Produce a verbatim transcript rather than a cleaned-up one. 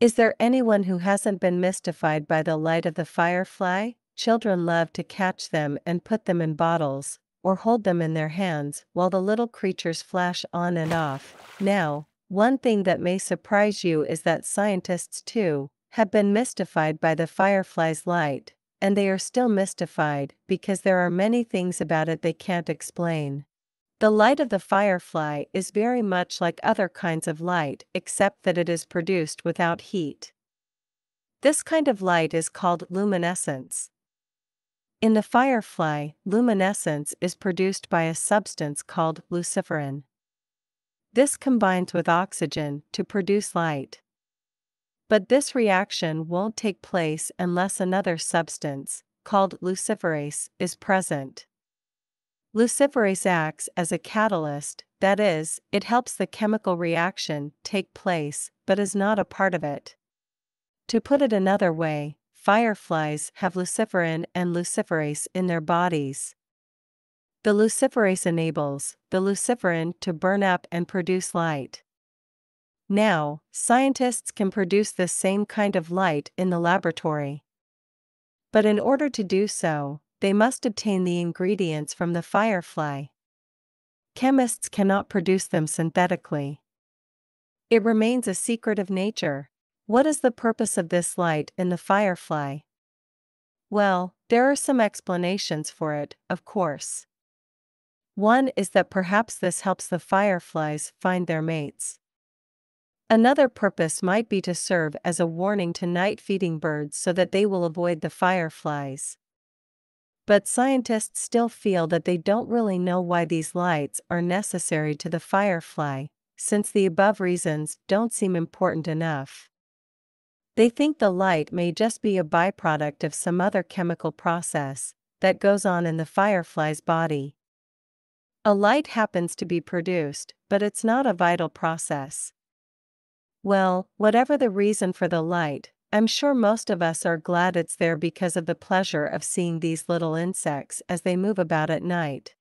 Is there anyone who hasn't been mystified by the light of the firefly? Children love to catch them and put them in bottles, or hold them in their hands while the little creatures flash on and off. Now, one thing that may surprise you is that scientists too have been mystified by the firefly's light, and they are still mystified because there are many things about it they can't explain. The light of the firefly is very much like other kinds of light, except that it is produced without heat. This kind of light is called luminescence. In the firefly, luminescence is produced by a substance called luciferin. This combines with oxygen to produce light. But this reaction won't take place unless another substance, called luciferase, is present. Luciferase acts as a catalyst, that is, it helps the chemical reaction take place, but is not a part of it. To put it another way, fireflies have luciferin and luciferase in their bodies. The luciferase enables the luciferin to burn up and produce light. Now, scientists can produce this same kind of light in the laboratory. But in order to do so, they must obtain the ingredients from the firefly. Chemists cannot produce them synthetically. It remains a secret of nature. What is the purpose of this light in the firefly? Well, there are some explanations for it, of course. One is that perhaps this helps the fireflies find their mates. Another purpose might be to serve as a warning to night-feeding birds so that they will avoid the fireflies. But scientists still feel that they don't really know why these lights are necessary to the firefly, since the above reasons don't seem important enough. They think the light may just be a byproduct of some other chemical process that goes on in the firefly's body. A light happens to be produced, but it's not a vital process. Well, whatever the reason for the light, I'm sure most of us are glad it's there because of the pleasure of seeing these little insects as they move about at night.